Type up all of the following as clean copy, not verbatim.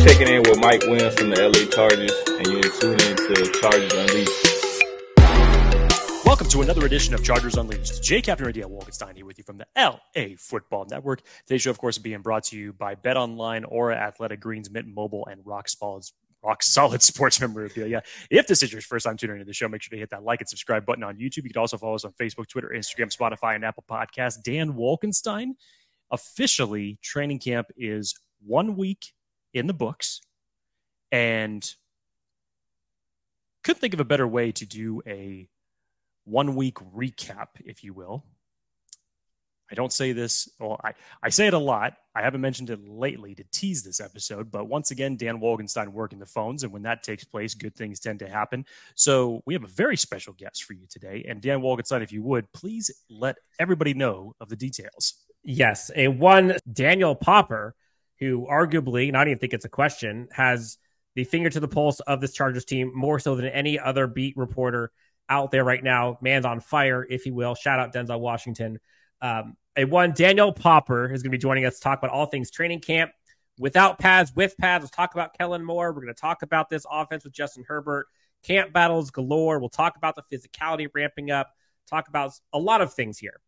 You're checking in with Mike Williams from the L.A. Chargers, and you're tuned in to Chargers Unleashed. Welcome to another edition of Chargers Unleashed. Jake Hefner and Dan Wolkenstein here with you from the L.A. Football Network. Today's show, of course, being brought to you by Bet Online, Aura, Athletic Greens, Mint Mobile, and Rock Solid Sports Memorabilia. If this is your first time tuning into the show, make sure to hit that like and subscribe button on YouTube. You can also follow us on Facebook, Twitter, Instagram, Spotify, and Apple Podcasts. Dan Wolkenstein, officially, training camp is 1 week in the books, and couldn't think of a better way to do a 1 week recap, if you will. I don't say this, well, I say it a lot. I haven't mentioned it lately to tease this episode, but once again, Dan Wolkenstein working the phones, and when that takes place, good things tend to happen. So we have a very special guest for you today, and Dan Wolkenstein, if you would, please let everybody know of the details. Yes, Daniel Popper, who arguably, and I don't even think it's a question, has the finger to the pulse of this Chargers team more so than any other beat reporter out there right now. Man's on fire, if you will. Shout out Denzel Washington. Daniel Popper is going to be joining us to talk about all things training camp, without pads, with pads. Let's talk about Kellen Moore. We're going to talk about this offense with Justin Herbert, camp battles galore. We'll talk about the physicality ramping up, talk about a lot of things here.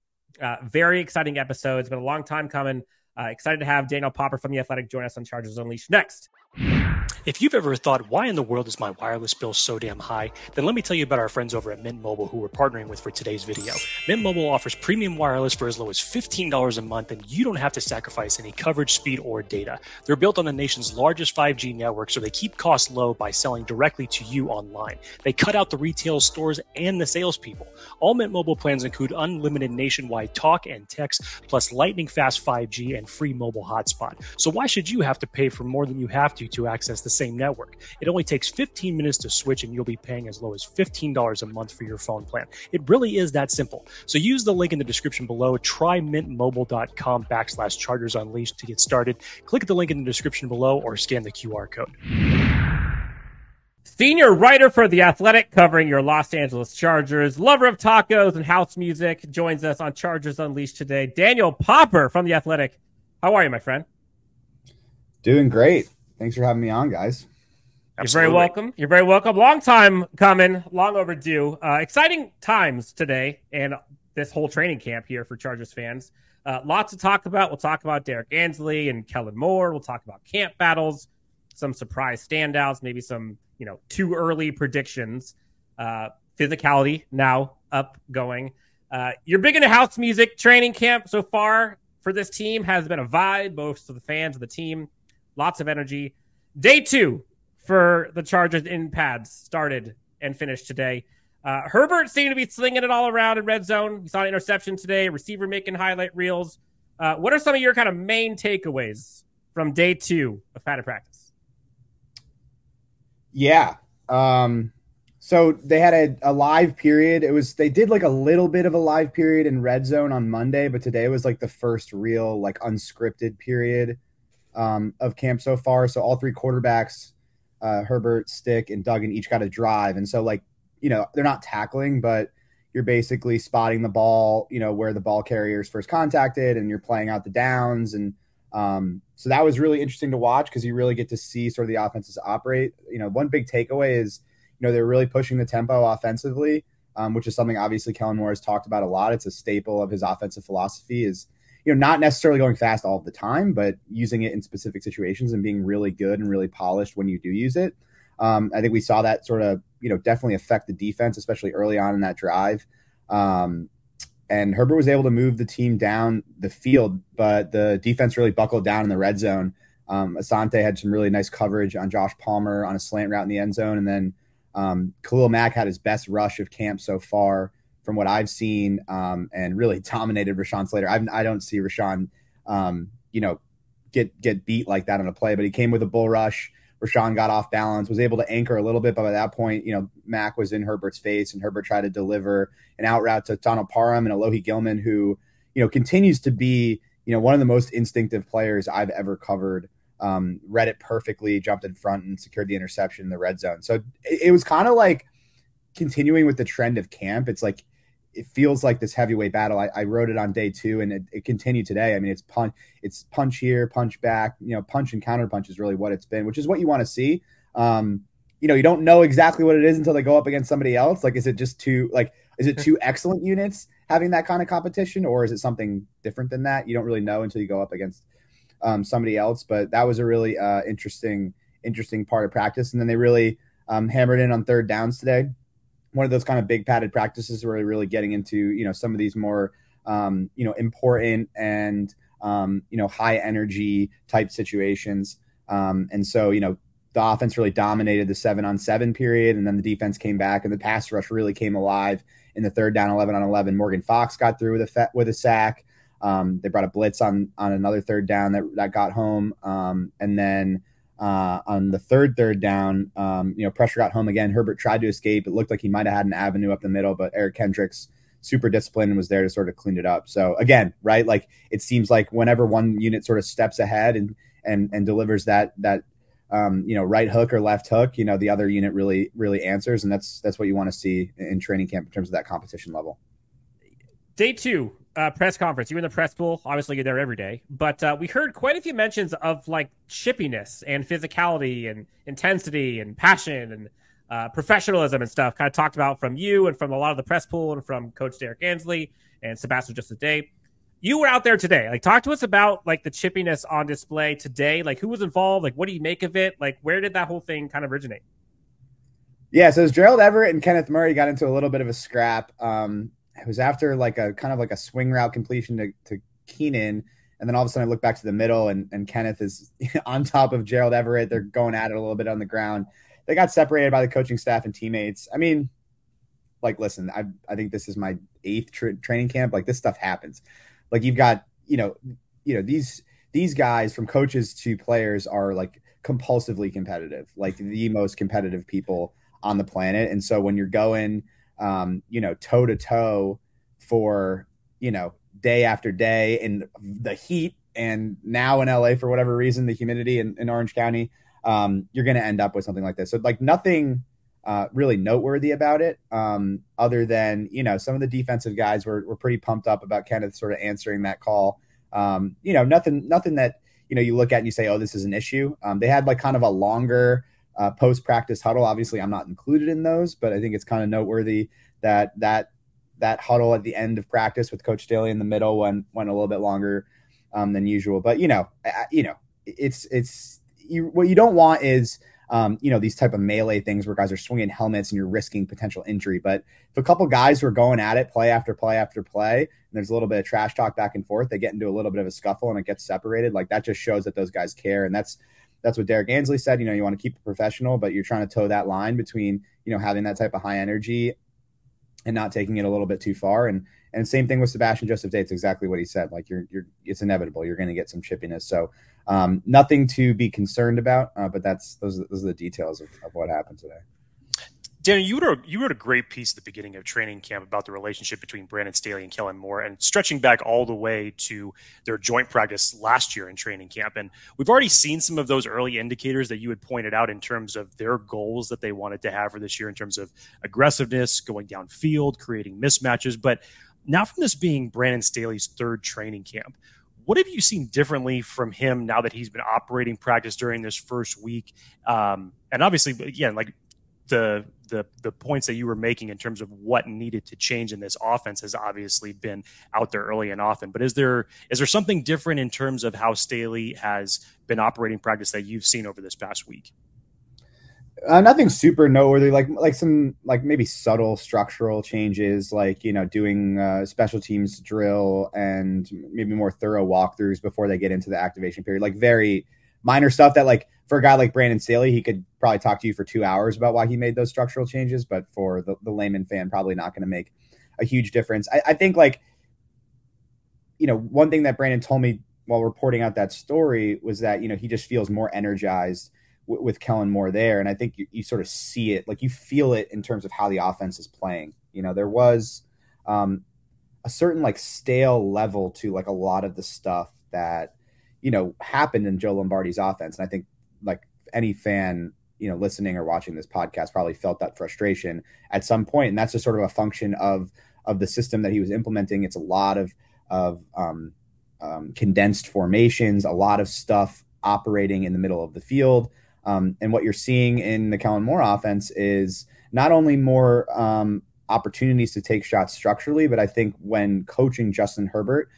Very exciting episode. It's been a long time coming. Excited to have Daniel Popper from The Athletic join us on Chargers Unleashed next. If you've ever thought, why in the world is my wireless bill so damn high? Then let me tell you about our friends over at Mint Mobile, who we're partnering with for today's video. Mint Mobile offers premium wireless for as low as $15 a month, and you don't have to sacrifice any coverage, speed, or data. They're built on the nation's largest 5G network, so they keep costs low by selling directly to you online. They cut out the retail stores and the salespeople. All Mint Mobile plans include unlimited nationwide talk and text, plus lightning-fast 5G and free mobile hotspot. So why should you have to pay for more than you have to access the same network? It only takes 15 minutes to switch, and you'll be paying as low as $15 a month for your phone plan. It really is that simple. So use the link in the description below. Try mintmobile.com/Chargers Unleashed to get started. Click the link in the description below or scan the QR code. Senior writer for The Athletic, covering your Los Angeles Chargers, lover of tacos and house music, joins us on Chargers Unleashed today. Daniel Popper from The Athletic. How are you, my friend? Doing great. Thanks for having me on, guys. Absolutely. You're very welcome. You're very welcome. Long time coming, long overdue. Exciting times today and this whole training camp here for Chargers fans. Lots to talk about. We'll talk about Derrick Ansley and Kellen Moore. We'll talk about camp battles, some surprise standouts, maybe some, too early predictions. Physicality now up going. You're big into house music. Training camp so far for this team has been a vibe, both to the fans of the team. Lots of energy. Day two for the Chargers in pads started and finished today. Herbert seemed to be slinging it all around in red zone. We saw an interception today, receiver making highlight reels. What are some of your kind of main takeaways from day two of padded practice? Yeah. So they had a live period. They did like a little bit of a live period in red zone on Monday, but today was like the first real like unscripted period of camp so far. So all three quarterbacks, Herbert, Stick, and Duggan, each got a drive. And so they're not tackling, but you're basically spotting the ball, where the ball carriers first contacted, and you're playing out the downs. And so that was really interesting to watch, because you really get to see sort of the offenses operate. One big takeaway is, they're really pushing the tempo offensively, which is something obviously Kellen Moore has talked about a lot. It's a staple of his offensive philosophy is, not necessarily going fast all the time, but using it in specific situations and being really good and really polished when you do use it. I think we saw that sort of, definitely affect the defense, especially early on in that drive. And Herbert was able to move the team down the field, but the defense really buckled down in the red zone. Asante had some really nice coverage on Josh Palmer on a slant route in the end zone. And then Khalil Mack had his best rush of camp so far, from what I've seen, and really dominated Rashawn Slater. I don't see Rashawn, get beat like that on a play, but he came with a bull rush. Rashawn got off balance, was able to anchor a little bit, but by that point, Mack was in Herbert's face, and Herbert tried to deliver an out route to Donald Parham and Alohi Gilman, who, continues to be, one of the most instinctive players I've ever covered. Read it perfectly, jumped in front, and secured the interception in the red zone. So it was kind of like continuing with the trend of camp. It's like, it feels like this heavyweight battle. I wrote it on day two, and it continued today. I mean, it's punch here, punch back, punch and counter punch is really what it's been, which is what you want to see. You don't know exactly what it is until they go up against somebody else. Like, is it two excellent units having that kind of competition, or is it something different than that? You don't really know until you go up against somebody else. But that was a really interesting part of practice. And then they really hammered in on third downs today. One of those kind of big padded practices where we're really getting into, some of these more, important and, high energy type situations. And so, the offense really dominated the 7-on-7 period, and then the defense came back, and the pass rush really came alive in the third down, 11-on-11. Morgan Fox got through with a sack. They brought a blitz on another third down that got home. And then on the third down, pressure got home again. Herbert tried to escape. It looked like he might have had an avenue up the middle, but Eric Kendricks, super disciplined, and was there to sort of clean it up. So again, right, like it seems like whenever one unit sort of steps ahead and delivers that right hook or left hook, the other unit really answers. And that's what you want to see in training camp in terms of that competition level. Day two, press conference. You were in the press pool, obviously you're there every day, but we heard quite a few mentions of like chippiness and physicality and intensity and passion and professionalism and stuff kind of talked about from you and from a lot of the press pool and from Coach Derrick Ansley and Sebastian just today. You were out there today. Like, talk to us about like the chippiness on display today. Like, who was involved? Like, what do you make of it? Like, where did that whole thing kind of originate? Yeah. So it was Gerald Everett and Kenneth Murray got into a little bit of a scrap. It was after like a kind of like a swing route completion to Keenan. And then all of a sudden I look back to the middle and Kenneth is on top of Gerald Everett. They're going at it a little bit on the ground. They got separated by the coaching staff and teammates. I mean, like, listen, I think this is my 8th training camp. Like, this stuff happens. Like, you've got, these guys from coaches to players are like compulsively competitive, like the most competitive people on the planet. And so when you're going, toe to toe for, day after day in the heat, and now in LA for whatever reason, the humidity in Orange County, you're going to end up with something like this. So like nothing really noteworthy about it, other than, some of the defensive guys were pretty pumped up about Kenneth sort of answering that call. Nothing that, you look at and you say, oh, this is an issue. They had like kind of a longer post-practice huddle. Obviously, I'm not included in those, but I think it's kind of noteworthy that huddle at the end of practice with Coach Staley in the middle went a little bit longer than usual. But, what you don't want is these type of melee things where guys are swinging helmets and you're risking potential injury. But if a couple guys who are going at it play after play after play, and there's a little bit of trash talk back and forth, they get into a little bit of a scuffle and it gets separated. Like, that just shows that those guys care. And that's what Derrick Ansley said. You want to keep it professional, but you're trying to toe that line between, having that type of high energy and not taking it a little bit too far. And same thing with Sebastian Joseph Day. It's exactly what he said. Like, it's inevitable. You're going to get some chippiness. So nothing to be concerned about, but those are the details of what happened today. Dan, you wrote a great piece at the beginning of training camp about the relationship between Brandon Staley and Kellen Moore, and stretching back all the way to their joint practice last year in training camp. And we've already seen some of those early indicators that you had pointed out in terms of their goals that they wanted to have for this year in terms of aggressiveness, going downfield, creating mismatches. But now from this being Brandon Staley's 3rd training camp, what have you seen differently from him now that he's been operating practice during this first week? And obviously, again, like, the points that you were making in terms of what needed to change in this offense has obviously been out there early and often, but is there something different in terms of how Staley has been operating practice that you've seen over this past week? Nothing super noteworthy, like some, like maybe subtle structural changes, like, doing special teams drill and maybe more thorough walkthroughs before they get into the activation period, like very minor stuff that, like, for a guy like Brandon Staley, he could probably talk to you for 2 hours about why he made those structural changes. But for the layman fan, probably not going to make a huge difference. I think, like, one thing that Brandon told me while reporting out that story was that, he just feels more energized with Kellen Moore there. And I think you sort of see it, like, you feel it in terms of how the offense is playing. There was a certain, like, stale level to, like, a lot of the stuff that, happened in Joe Lombardi's offense. And I think, like, any fan, listening or watching this podcast probably felt that frustration at some point. And that's just sort of a function of of the system that he was implementing. It's a lot of condensed formations, a lot of stuff operating in the middle of the field. And what you're seeing in the Kellen Moore offense is not only more opportunities to take shots structurally, but I think when coaching Justin Herbert,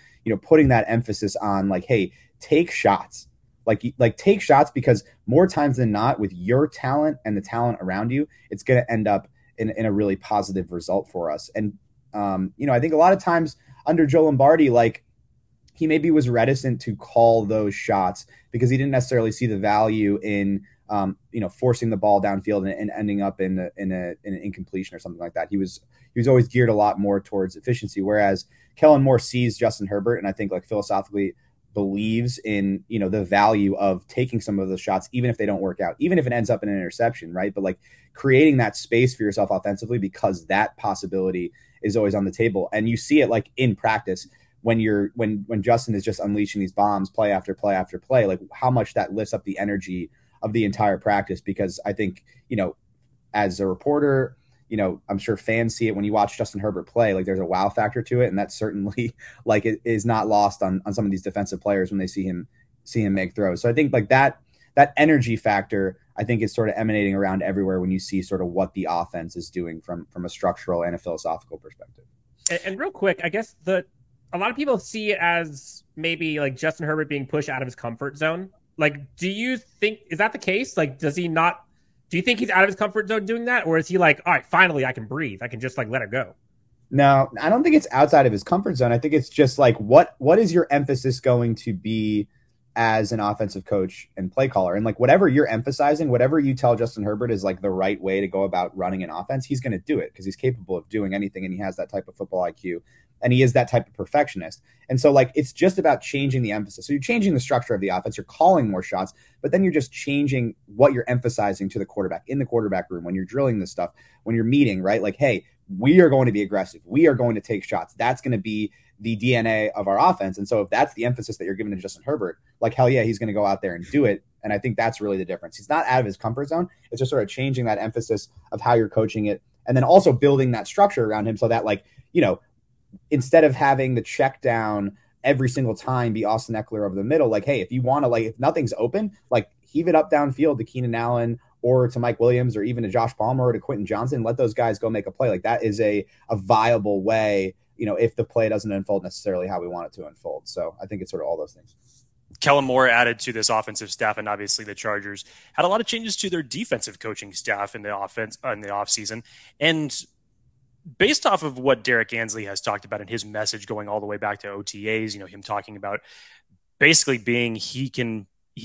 putting that emphasis on like, hey, take shots, like take shots, because more times than not with your talent and the talent around you, it's going to end up in a really positive result for us. And, I think a lot of times under Joe Lombardi, like he maybe was reticent to call those shots because he didn't necessarily see the value in, forcing the ball downfield and ending up in an incompletion or something like that. He was always geared a lot more towards efficiency, whereas Kellen Moore sees Justin Herbert and I think like philosophically believes in, the value of taking some of those shots, even if they don't work out, even if it ends up in an interception, right? But like creating that space for yourself offensively, because that possibility is always on the table. And you see it like in practice when Justin is just unleashing these bombs play after play after play, like how much that lifts up the energy of the entire practice. Because I think, as a reporter, I'm sure fans see it when you watch Justin Herbert play, like there's a wow factor to it. And that certainly like it is not lost on some of these defensive players when they see him make throws. So I think like that energy factor, I think is sort of emanating around everywhere when you see sort of what the offense is doing from a structural and a philosophical perspective. And real quick, I guess a lot of people see it as maybe like Justin Herbert being pushed out of his comfort zone. Like, do you think, is that the case? Like, do you think he's out of his comfort zone doing that? Or is he like, all right, finally I can breathe. I can just like let it go. No, I don't think it's outside of his comfort zone. I think it's just like, what is your emphasis going to be as an offensive coach and play caller? And like, whatever you're emphasizing, whatever you tell Justin Herbert is like the right way to go about running an offense, he's going to do it because he's capable of doing anything. And he has that type of football IQ and he is that type of perfectionist. And so like, it's just about changing the emphasis. So you're changing the structure of the offense, you're calling more shots, but then you're just changing what you're emphasizing to the quarterback in the quarterback room, when you're drilling this stuff, when you're meeting, right? Like, hey, we are going to be aggressive. We are going to take shots. That's going to be the DNA of our offense. And so if that's the emphasis that you're giving to Justin Herbert, like, hell yeah, he's going to go out there and do it. And I think that's really the difference. He's not out of his comfort zone. It's just sort of changing that emphasis of how you're coaching it. And then also building that structure around him so that like, instead of having the check down every single time be Austin Eckler over the middle, like, hey, if you want to, like, if nothing's open, like heave it up downfield to Keenan Allen or to Mike Williams or even to Josh Palmer or to Quentin Johnson, let those guys go make a play. Like that is a viable way, if the play doesn't unfold necessarily how we want it to unfold. So I think it's sort of all those things. Kellen Moore added to this offensive staff, and obviously the Chargers had a lot of changes to their defensive coaching staff in the offense in the offseason. And based off of what Derrick Ansley has talked about in his message going all the way back to OTAs, him talking about basically being he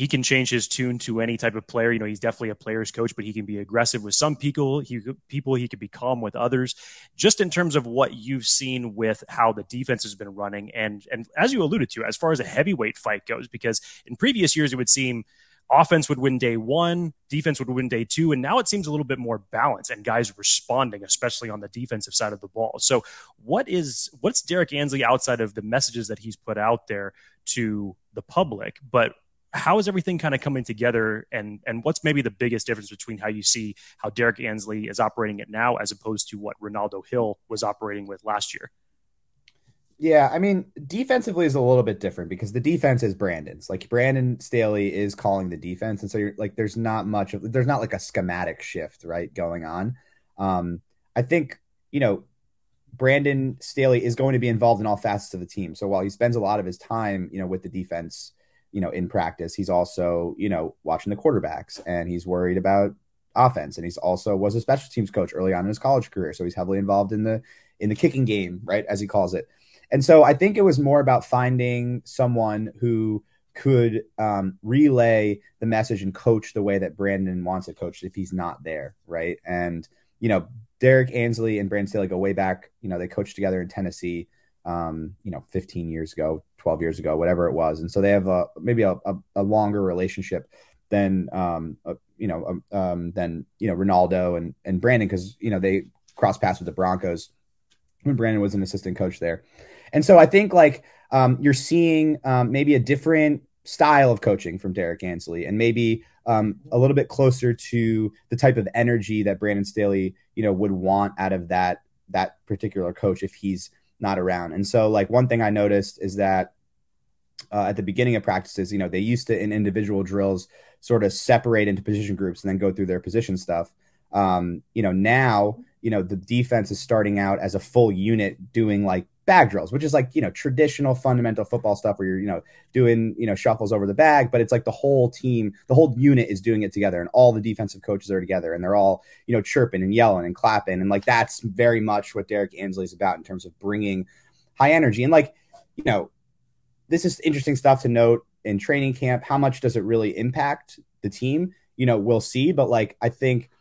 can change his tune to any type of player. He's definitely a player's coach, but he can be aggressive with some people. He could be calm with others. Just in terms of what you've seen with how the defense has been running, and as you alluded to, as far as a heavyweight fight goes, because in previous years it would seem offense would win day one, defense would win day two, and now it seems a little bit more balanced and guys responding, especially on the defensive side of the ball. So what's Derrick Ansley, outside of the messages that he's put out there to the public, but how is everything kind of coming together, and what's maybe the biggest difference between how you see how Derrick Ansley is operating it now as opposed to what Ronaldo Hill was operating with last year? Yeah, I mean, defensively is a little bit different because the defense is Brandon's. Like Brandon Staley is calling the defense, and so you're like, there's not like a schematic shift, right, going on. I think Brandon Staley is going to be involved in all facets of the team. So while he spends a lot of his time, with the defense, in practice, he's also watching the quarterbacks, and he's worried about offense, and he's also was a special teams coach early on in his college career, so he's heavily involved in the kicking game, right, as he calls it. And so I think it was more about finding someone who could relay the message and coach the way that Brandon wants to coach if he's not there, right? And, Derrick Ansley and Brandon Staley go way back. They coached together in Tennessee, 15 years ago, 12 years ago, whatever it was. And so they have maybe a longer relationship than Ronaldo and Brandon, because, they crossed paths with the Broncos when Brandon was an assistant coach there. And so I think like you're seeing maybe a different style of coaching from Derrick Ansley, and maybe a little bit closer to the type of energy that Brandon Staley, would want out of that that particular coach if he's not around. And so, like, one thing I noticed is that at the beginning of practices, you know, they used to in individual drills sort of separate into position groups and then go through their position stuff. You know, now, you know, the defense is starting out as a full unit doing like bag drills, which is like, you know, traditional fundamental football stuff where you're, you know, doing, you know, shuffles over the bag, but it's like the whole team, the whole unit is doing it together and all the defensive coaches are together and they're all, you know, chirping and yelling and clapping. And like, that's very much what Derrick Ansley is about in terms of bringing high energy. And like, you know, this is interesting stuff to note in training camp. How much does it really impact the team? You know, we'll see. But like, I think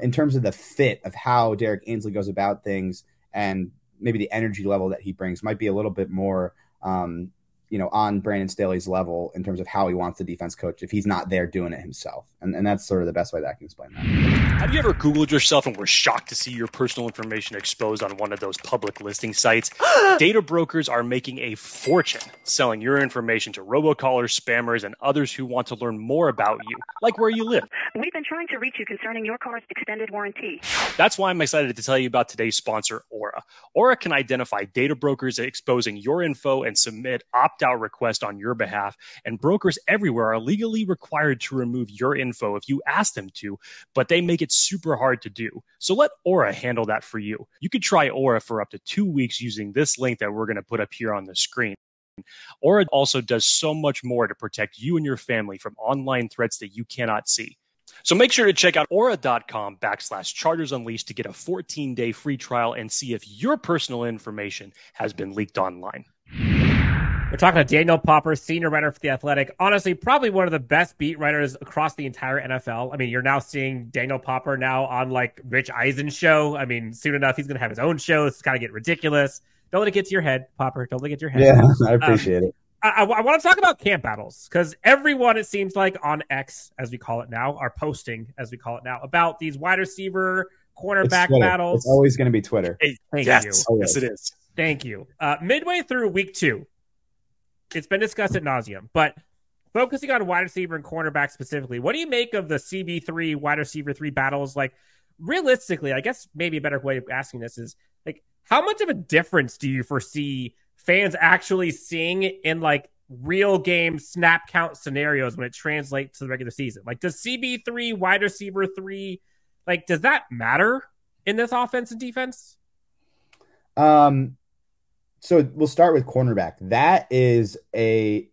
in terms of the fit of how Derrick Ansley goes about things and maybe the energy level that he brings might be a little bit more, you know, on Brandon Staley's level in terms of how he wants the defense coach if he's not there doing it himself. And that's sort of the best way that I can explain that. Have you ever Googled yourself and were shocked to see your personal information exposed on one of those public listing sites? Data brokers are making a fortune selling your information to robocallers, spammers, and others who want to learn more about you, like where you live. We've been trying to reach you concerning your car's extended warranty. That's why I'm excited to tell you about today's sponsor, Aura. Aura can identify data brokers exposing your info and submit opt-out requests on your behalf, and brokers everywhere are legally required to remove your info if you ask them to, but they make it super hard to do. So let Aura handle that for you. You could try Aura for up to 2 weeks using this link that we're going to put up here on the screen. Aura also does so much more to protect you and your family from online threats that you cannot see. So make sure to check out aura.com/Chargers Unleashed to get a 14-day free trial and see if your personal information has been leaked online. We're talking to Daniel Popper, senior writer for The Athletic. Honestly, probably one of the best beat writers across the entire NFL. I mean, you're now seeing Daniel Popper now on like Rich Eisen's show. I mean, soon enough, he's going to have his own show. It's got to get ridiculous. Don't let it get to your head, Popper. Don't let it get to your head. Yeah, I appreciate it. I want to talk about camp battles because everyone, it seems like on X, as we call it now, are posting, as we call it now, about these wide receiver, cornerback battles. It's always going to be Twitter. Thank you. Oh, yes, it is. Thank you. Midway through week two, it's been discussed ad nauseum, but focusing on wide receiver and cornerback specifically, what do you make of the CB3 wide receiver three battles? Like realistically, I guess maybe a better way of asking this is like, how much of a difference do you foresee fans actually seeing in like real game snap count scenarios when it translates to the regular season? Like does CB3 wide receiver three, like, does that matter in this offense and defense? So we'll start with cornerback. That is a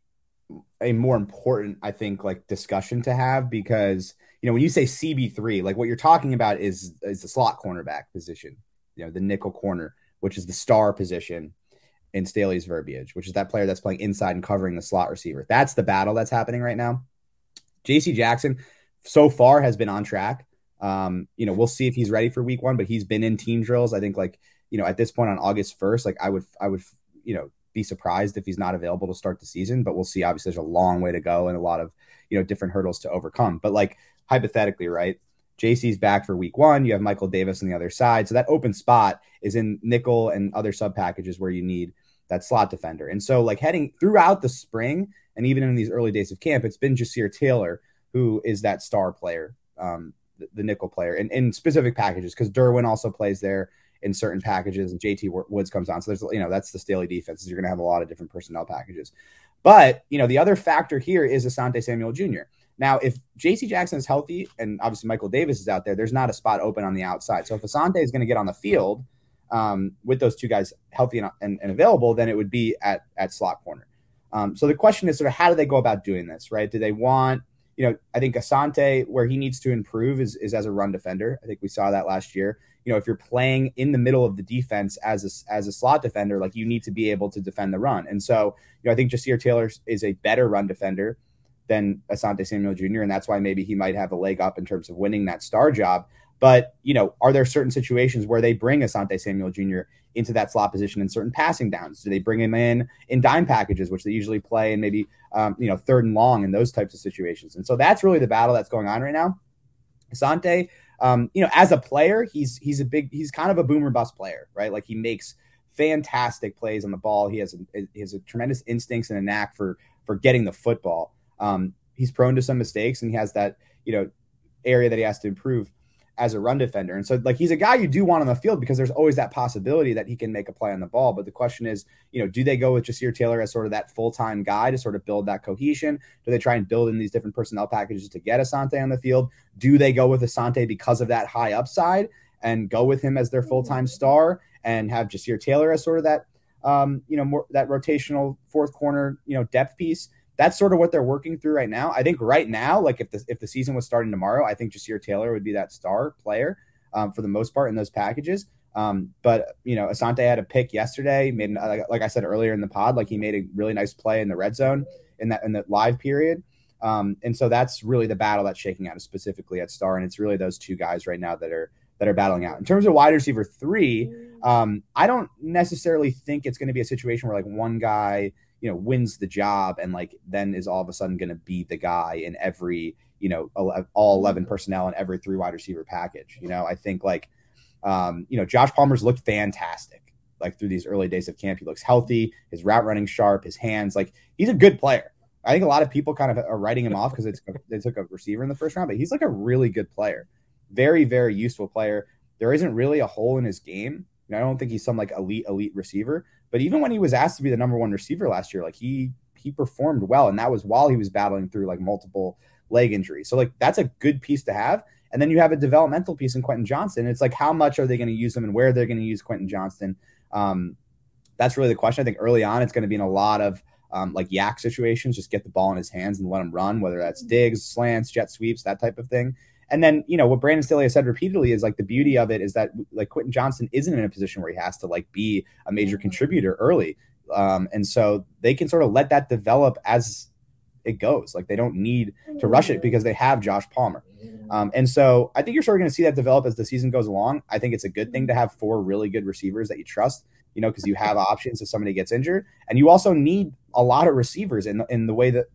more important, I think, like discussion to have because, you know, when you say CB3, like what you're talking about is the slot cornerback position, you know, the nickel corner, which is the star position in Staley's verbiage, which is that player that's playing inside and covering the slot receiver. That's the battle that's happening right now. JC Jackson so far has been on track. You know, we'll see if he's ready for week one, but he's been in team drills. I think like, you know, at this point on August 1st, like I would, you know, be surprised if he's not available to start the season, but we'll see. Obviously, there's a long way to go and a lot of, you know, different hurdles to overcome. But like hypothetically, right, JC's back for week one. You have Michael Davis on the other side. So that open spot is in nickel and other sub packages where you need that slot defender. And so like heading throughout the spring and even in these early days of camp, it's been Ja'Sir Taylor, who is that star player, the nickel player in specific packages, because Derwin also plays there in certain packages and JT Woods comes on. So there's, you know, that's the Staley defense. You're going to have a lot of different personnel packages, but you know, the other factor here is Asante Samuel Jr. Now, if JC Jackson is healthy and obviously Michael Davis is out there, there's not a spot open on the outside. So if Asante is going to get on the field with those two guys healthy and available, then it would be at slot corner. So the question is sort of, how do they go about doing this, right? Do they want, you know, I think Asante, where he needs to improve is as a run defender. I think we saw that last year. You know, if you're playing in the middle of the defense as a slot defender, like you need to be able to defend the run. And so, you know, I think Ja'Sir Taylor is a better run defender than Asante Samuel Jr. And that's why maybe he might have a leg up in terms of winning that star job. But, you know, are there certain situations where they bring Asante Samuel Jr. into that slot position in certain passing downs? Do they bring him in dime packages, which they usually play in maybe, you know, third and long and those types of situations? And so that's really the battle that's going on right now. Asante, you know, as a player, he's kind of a boomer bust player, right? Like he makes fantastic plays on the ball. He has a tremendous instincts and a knack for getting the football. He's prone to some mistakes and he has that, you know, area that he has to improve as a run defender. And so, like, he's a guy you do want on the field because there's always that possibility that he can make a play on the ball. But the question is, you know, do they go with Ja'Sir Taylor as sort of that full-time guy to sort of build that cohesion? Do they try and build in these different personnel packages to get Asante on the field? Do they go with Asante because of that high upside and go with him as their full-time star and have Ja'Sir Taylor as sort of that, you know, more that rotational fourth corner, you know, depth piece? That's sort of what they're working through right now. I think right now, like if the season was starting tomorrow, I think Ja'Sir Taylor would be that star player for the most part in those packages. But, you know, Asante had a pick yesterday, made, like I said earlier in the pod, like he made a really nice play in the red zone in that live period. And so that's really the battle that's shaking out specifically at star. And it's really those two guys right now that are battling out. In terms of wide receiver 3, I don't necessarily think it's going to be a situation where like one guy, you know, wins the job and like then is all of a sudden going to be the guy in every, you know, all 11 personnel in every 3 wide receiver package. You know, I think like, you know, Josh Palmer's looked fantastic, like through these early days of camp. He looks healthy, his route running sharp, his hands, like he's a good player. I think a lot of people kind of are writing him off because they took a receiver in the first round, but he's like a really good player. Very, very useful player. There isn't really a hole in his game. You know, I don't think he's some like elite receiver. But even when he was asked to be the number 1 receiver last year, like he performed well. And that was while he was battling through like multiple leg injuries. So like, that's a good piece to have. And then you have a developmental piece in Quentin Johnson. It's like, how much are they going to use him and where they're going to use Quentin Johnson? That's really the question. I think early on, it's going to be in a lot of like yak situations, just get the ball in his hands and let him run, whether that's digs, slants, jet sweeps, that type of thing. And then, you know, what Brandon Staley has said repeatedly is like the beauty of it is that like Quentin Johnson isn't in a position where he has to like be a major contributor early. And so they can sort of let that develop as it goes. Like they don't need to rush it because they have Josh Palmer. And so I think you're sort of going to see that develop as the season goes along. I think it's a good thing to have 4 really good receivers that you trust, you know, because you have options if somebody gets injured. And you also need a lot of receivers in the way that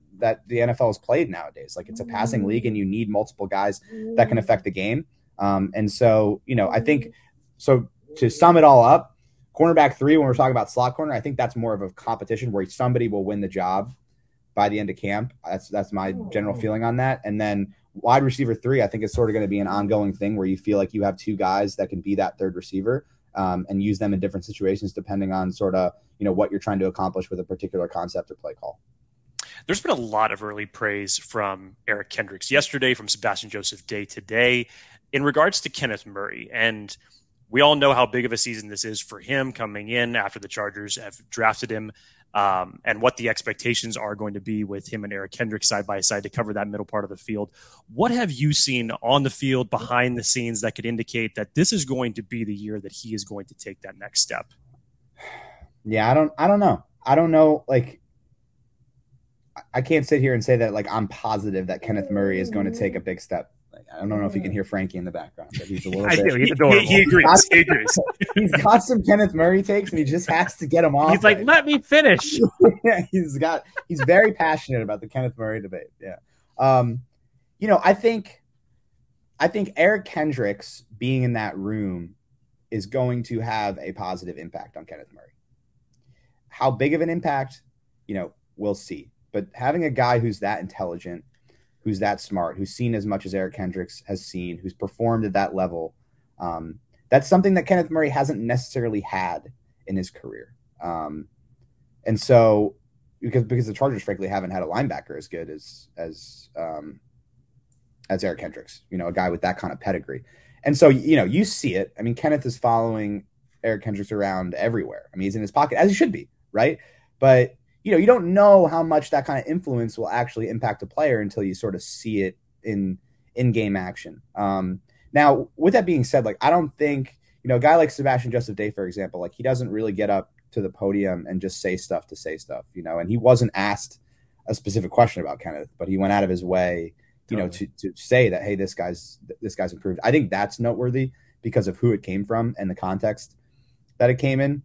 the NFL is played nowadays. Like it's a passing league and you need multiple guys that can affect the game. And so, you know, I think, so to sum it all up, cornerback 3, when we're talking about slot corner, I think that's more of a competition where somebody will win the job by the end of camp. That's my general feeling on that. And then wide receiver 3, I think it's sort of going to be an ongoing thing where you feel like you have 2 guys that can be that 3rd receiver and use them in different situations, depending on sort of, you know, what you're trying to accomplish with a particular concept or play call. There's been a lot of early praise from Eric Kendricks yesterday, from Sebastian Joseph Day today, in regards to Kenneth Murray. And we all know how big of a season this is for him coming in after the Chargers have drafted him and what the expectations are going to be with him and Eric Kendricks side by side to cover that middle part of the field. What have you seen on the field behind the scenes that could indicate that this is going to be the year that he is going to take that next step? Yeah, I don't know. I don't know. Like, I can't sit here and say that like I'm positive that Kenneth Murray is going to take a big step. Like, I don't know if you can hear Frankie in the background, but he's a little bit. I do. He's adorable. He agrees. He's got some Kenneth Murray takes, and he just has to get them off. He's like, let me finish. Yeah, he's very passionate about the Kenneth Murray debate. Yeah, you know, I think Eric Kendricks being in that room is going to have a positive impact on Kenneth Murray. How big of an impact, you know, we'll see. But having a guy who's that intelligent, who's that smart, who's seen as much as Eric Kendricks has seen, who's performed at that level, that's something that Kenneth Murray hasn't necessarily had in his career. And so because the Chargers, frankly, haven't had a linebacker as good as Eric Kendricks, you know, a guy with that kind of pedigree. And so, you know, you see it. I mean, Kenneth is following Eric Kendricks around everywhere. I mean, he's in his pocket, as he should be, right? But you know, you don't know how much that kind of influence will actually impact a player until you sort of see it in game action. Now, with that being said, like, I don't think, you know, a guy like Sebastian Joseph Day, for example, like he doesn't really get up to the podium and just say stuff to say stuff, you know, and he wasn't asked a specific question about Kenneth, but he went out of his way, you know, to say that, hey, this guy's improved. I think that's noteworthy because of who it came from and the context that it came in.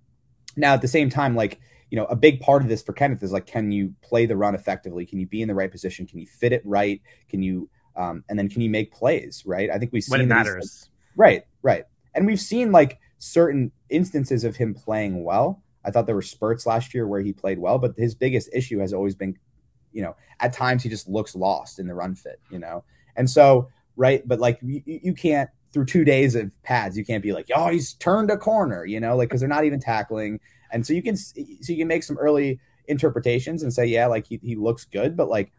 Now, at the same time, like, you know, a big part of this for Kenneth is like, can you play the run effectively? Can you be in the right position? Can you fit it right? Can you, and then can you make plays, right? I think we've seen when it matters. Right. And we've seen like certain instances of him playing well. I thought there were spurts last year where he played well, but his biggest issue has always been, you know, at times he just looks lost in the run fit, you know? And so, right. But like, you can't, through 2 days of pads, you can't be like, oh, he's turned a corner, you know, like, because they're not even tackling. And so you can make some early interpretations and say, yeah, like he looks good, but like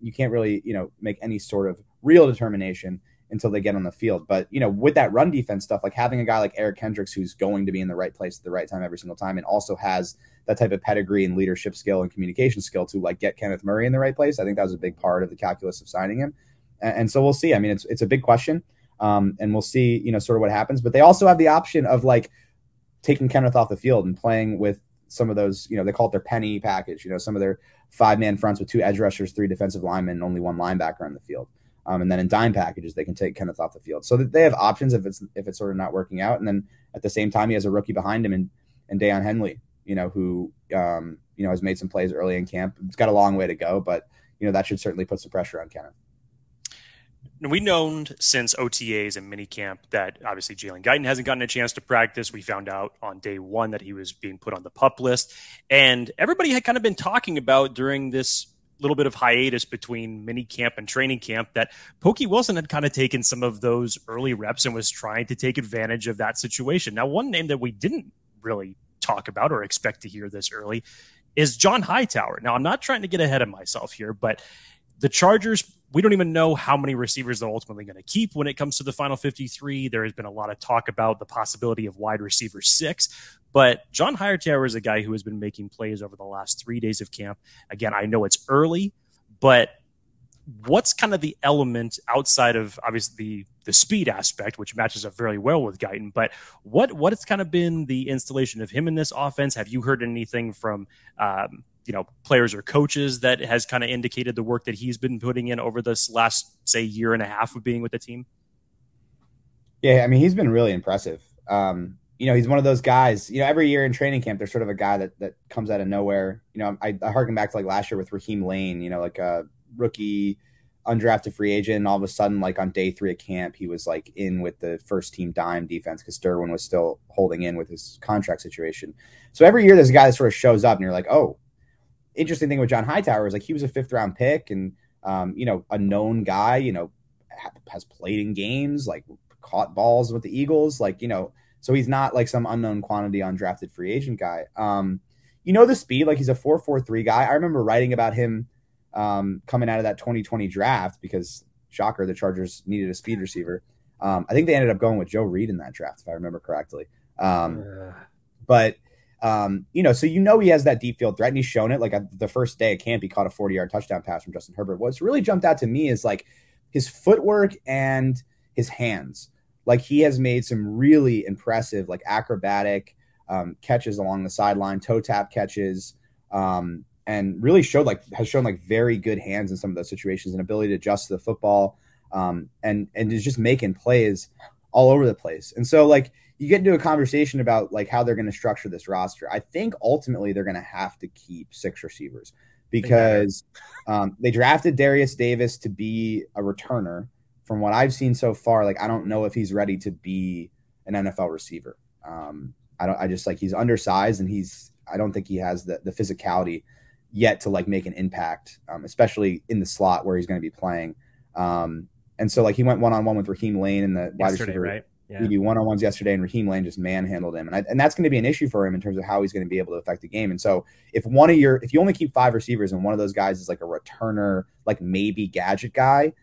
you can't really, you know, make any sort of real determination until they get on the field. But, you know, with that run defense stuff, like having a guy like Eric Kendricks, who's going to be in the right place at the right time every single time, and also has that type of pedigree and leadership skill and communication skill to like get Kenneth Murray in the right place. I think that was a big part of the calculus of signing him. And so we'll see. I mean, it's a big question. And we'll see, you know, sort of what happens, but they also have the option of like taking Kenneth off the field and playing with some of those, you know, they call it their penny package, you know, some of their 5-man fronts with 2 edge rushers, 3 defensive linemen, and only 1 linebacker on the field. And then in dime packages, they can take Kenneth off the field, so that they have options if it's sort of not working out. And then at the same time, he has a rookie behind him and Dayon Henley, you know, who, you know, has made some plays early in camp. It's got a long way to go, but, you know, that should certainly put some pressure on Kenneth. We've known since OTAs and minicamp that obviously Jalen Guyton hasn't gotten a chance to practice. We found out on day 1 that he was being put on the PUP list. And everybody had kind of been talking about during this little bit of hiatus between minicamp and training camp that Pokey Wilson had kind of taken some of those early reps and was trying to take advantage of that situation. Now, one name that we didn't really talk about or expect to hear this early is John Hightower. Now, I'm not trying to get ahead of myself here, but the Chargers, we don't even know how many receivers they're ultimately going to keep when it comes to the final 53. There has been a lot of talk about the possibility of wide receiver 6, but John Hightower is a guy who has been making plays over the last 3 days of camp. Again, I know it's early, but what's kind of the element outside of obviously the speed aspect, which matches up very well with Guyton, but what it's kind of been the installation of him in this offense? Have you heard anything from, you know, players or coaches that has kind of indicated the work that he's been putting in over this last, say, year and a half of being with the team? Yeah, I mean, he's been really impressive. You know, he's one of those guys, you know, every year in training camp, there's sort of a guy that comes out of nowhere. You know, I harken back to like last year with Raheem Layne, you know, like a rookie undrafted free agent. And all of a sudden, like on day 3 of camp, he was like in with the first team dime defense because Derwin was still holding in with his contract situation. So every year there's a guy that sort of shows up and you're like, oh. Interesting thing with John Hightower is like he was a 5th round pick and, you know, a known guy, you know, has played in games, like caught balls with the Eagles, like, you know, so he's not like some unknown quantity undrafted free agent guy. You know, the speed, like he's a 4.43 guy. I remember writing about him coming out of that 2020 draft because, shocker, the Chargers needed a speed receiver. I think they ended up going with Joe Reed in that draft, if I remember correctly. But you know, so you know he has that deep field threat, and he's shown it. Like the first day at camp, he caught a 40-yard touchdown pass from Justin Herbert. What's really jumped out to me is like his footwork and his hands. Like he has made some really impressive, like acrobatic catches along the sideline, toe tap catches, and really has shown like very good hands in some of those situations and ability to adjust to the football, and is just making plays all over the place. And so like, you get into a conversation about like how they're going to structure this roster. I think ultimately they're going to have to keep 6 receivers because they drafted Derius Davis to be a returner. From what I've seen so far, like, I don't know if he's ready to be an NFL receiver. He's undersized and I don't think he has the physicality yet to like make an impact, especially in the slot where he's going to be playing. And so like he went one-on-one with Raheem Layne in the wide receiver, right? Yeah. He did one-on-ones yesterday, and Raheem Layne just manhandled him. And that's going to be an issue for him in terms of how he's going to be able to affect the game. And so if you only keep 5 receivers and one of those guys is like a returner, like maybe gadget guy,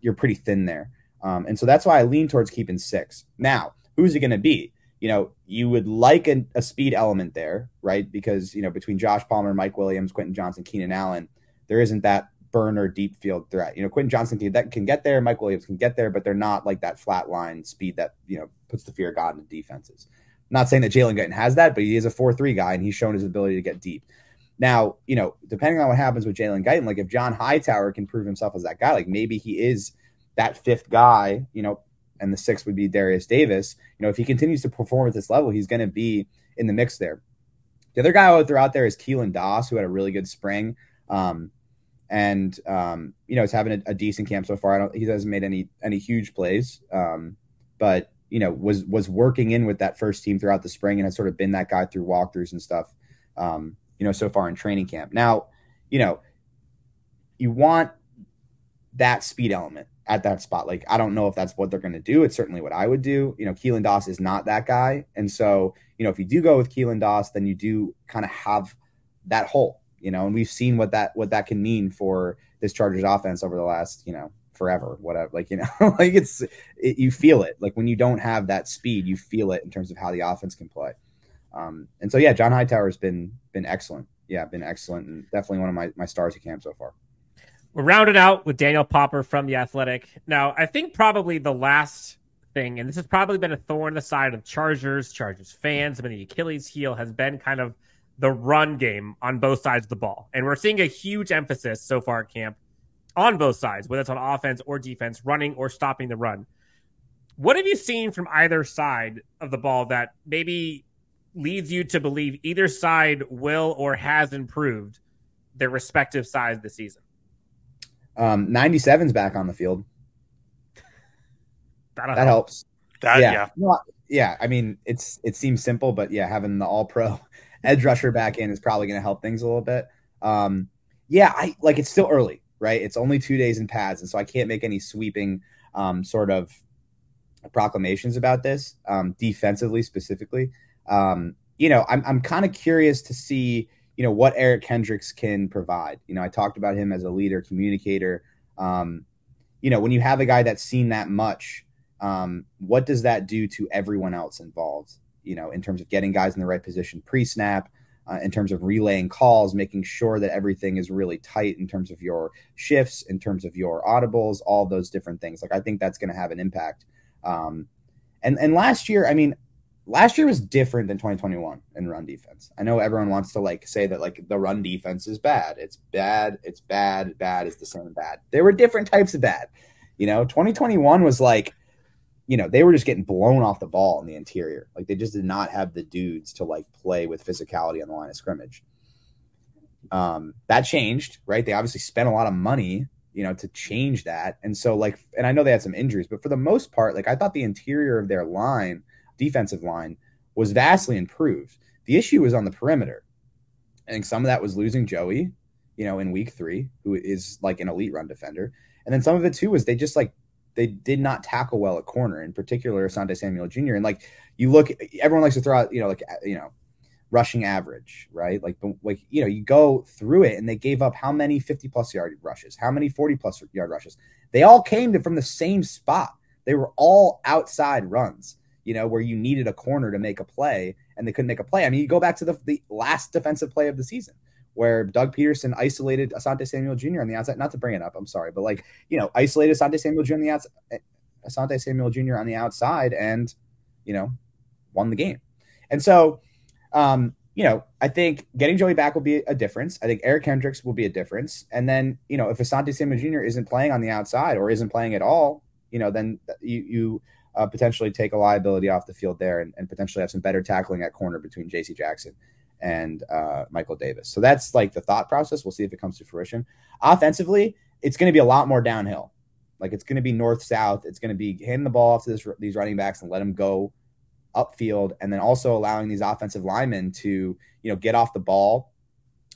you're pretty thin there. And so that's why I lean towards keeping 6. Now, who's it going to be? You know, you would like a speed element there, right? Because, you know, between Josh Palmer, Mike Williams, Quentin Johnson, Keenan Allen, there isn't that burner deep field threat. You know, Quentin Johnson that can get there, Mike Williams can get there, but they're not like that flat line speed that, you know, puts the fear of God into defenses. I'm not saying that Jalen Guyton has that, but he is a 4.3 guy and he's shown his ability to get deep. Now, you know, depending on what happens with Jalen Guyton, like if John Hightower can prove himself as that guy, like maybe he is that 5th guy, you know, and the 6th would be Derius Davis. You know, if he continues to perform at this level, he's going to be in the mix there. The other guy I would throw out there is Keelan Doss, who had a really good spring. You know, he's having a decent camp so far. He hasn't made any huge plays, but, you know, was working in with that first team throughout the spring and has sort of been that guy through walkthroughs and stuff, you know, so far in training camp. Now, you know, you want that speed element at that spot. Like, I don't know if that's what they're going to do. It's certainly what I would do. You know, Keelan Doss is not that guy. And so, you know, if you do go with Keelan Doss, then you do kind of have that hole, you know, and we've seen what that can mean for this Chargers offense over the last, you know, forever, whatever, like, you know, like it's you feel it. Like when you don't have that speed, you feel it in terms of how the offense can play. And so, yeah, John Hightower has been excellent. Yeah, been excellent. And definitely one of my stars at camp so far. We're rounded out with Daniel Popper from The Athletic. Now, I think probably the last thing, and this has probably been a thorn in the side of Chargers fans, I mean, the Achilles heel has been kind of the run game on both sides of the ball. And we're seeing a huge emphasis so far at camp on both sides, whether it's on offense or defense, running or stopping the run. What have you seen from either side of the ball that maybe leads you to believe either side will or has improved their respective sides this season? 97's back on the field. That helps. Yeah. Yeah. I mean, it seems simple, but yeah, having the all-pro edge rusher back in is probably going to help things a little bit. I it's still early, right? It's only 2 days in pads. And so I can't make any sweeping, sort of proclamations about this, defensively specifically. You know, I'm kind of curious to see, you know, what Eric Kendricks can provide. You know, I talked about him as a leader, communicator. You know, when you have a guy that's seen that much, what does that do to everyone else involved, you know, in terms of getting guys in the right position pre-snap, in terms of relaying calls, making sure that everything is really tight in terms of your shifts, in terms of your audibles, all those different things. Like, I think that's going to have an impact. And last year, I mean, last year was different than 2021 in run defense. I know everyone wants to like say that like the run defense is bad. It's bad. It's bad. Bad is the same bad. There were different types of bad. You know, 2021 was like, you know, they were just getting blown off the ball in the interior. Like they just did not have the dudes to like play with physicality on the line of scrimmage. That changed, right? They obviously spent a lot of money, you know, to change that. And so like, and I know they had some injuries, but for the most part, like I thought the interior of their line, defensive line, was vastly improved. The issue was on the perimeter. I think some of that was losing Joey, you know, in week 3, who is like an elite run defender. And then some of it too was they just like, they did not tackle well at corner, in particular Asante Samuel Jr. And like, you look, everyone likes to throw out, you know, like, you know, rushing average, right? Like, you know, you go through it and they gave up how many 50+ yard rushes, how many 40+ yard rushes. They all came from the same spot. They were all outside runs, you know, where you needed a corner to make a play and they couldn't make a play. I mean, you go back to the last defensive play of the season where Doug Peterson isolated Asante Samuel Jr. on the outside, not to bring it up, I'm sorry, but like, you know, isolated Asante Samuel Jr. On the outside and, you know, won the game. And so, you know, I think getting Joey back will be a difference. I think Eric Kendricks will be a difference. And then, you know, if Asante Samuel Jr. isn't playing on the outside or isn't playing at all, you know, then you potentially take a liability off the field there and potentially have some better tackling at corner between JC Jackson and Michael Davis. So that's like the thought process. We'll see if it comes to fruition. Offensively, it's going to be a lot more downhill. Like it's going to be north-south. It's going to be handing the ball off to these running backs and let them go upfield. And then also allowing these offensive linemen to, you know, get off the ball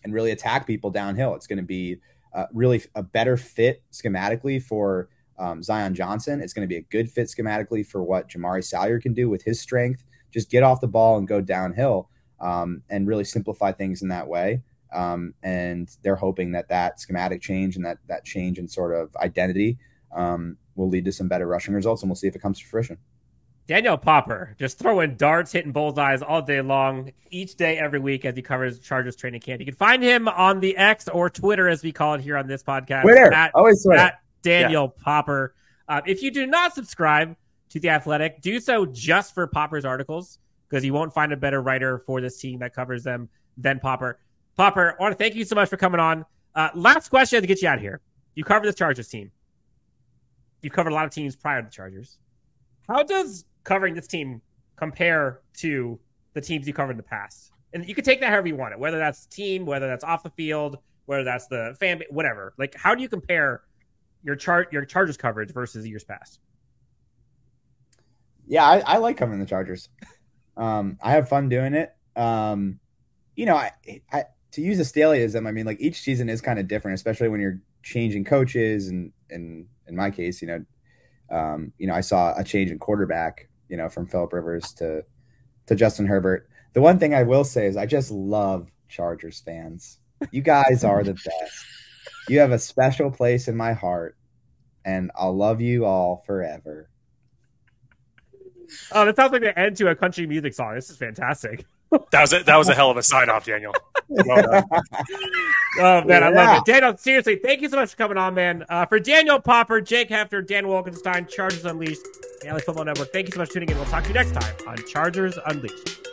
and really attack people downhill. It's going to be really a better fit schematically for Zion Johnson. It's going to be a good fit schematically for what Jamari Salyer can do with his strength. Just get off the ball and go downhill, and really simplify things in that way. And they're hoping that schematic change and that change in sort of identity will lead to some better rushing results. And we'll see if it comes to fruition. Daniel Popper just throwing darts, hitting bullseyes all day long, each day, every week as he covers Chargers training camp. You can find him on the X, or Twitter as we call it here on this podcast. Twitter. Always Twitter. Daniel Popper. If you do not subscribe to The Athletic, do so just for Popper's articles, because you won't find a better writer for this team that covers them than Popper. Popper, I want to thank you so much for coming on. Last question to get you out of here. You cover the Chargers team. You've covered a lot of teams prior to the Chargers. How does covering this team compare to the teams you covered in the past? And you can take that however you want it, whether that's team, whether that's off the field, whether that's the fan, whatever. Like, how do you compare your Chargers coverage versus years past? Yeah, I like covering the Chargers. I have fun doing it. You know, I to use a Staleyism, I mean, like each season is kind of different, especially when you're changing coaches, and in my case, I saw a change in quarterback, from Philip Rivers to Justin Herbert. The one thing I will say is I just love Chargers fans. You guys are the best. You have a special place in my heart, and I'll love you all forever. Oh, that sounds like the end to a country music song. This is fantastic. That was a hell of a sign-off, Daniel. Well done. Oh, man, I love it. Daniel, seriously, thank you so much for coming on, man. For Daniel Popper, Jake Hefner, Dan Wolkenstein, Chargers Unleashed, the LA Football Network, thank you so much for tuning in. We'll talk to you next time on Chargers Unleashed.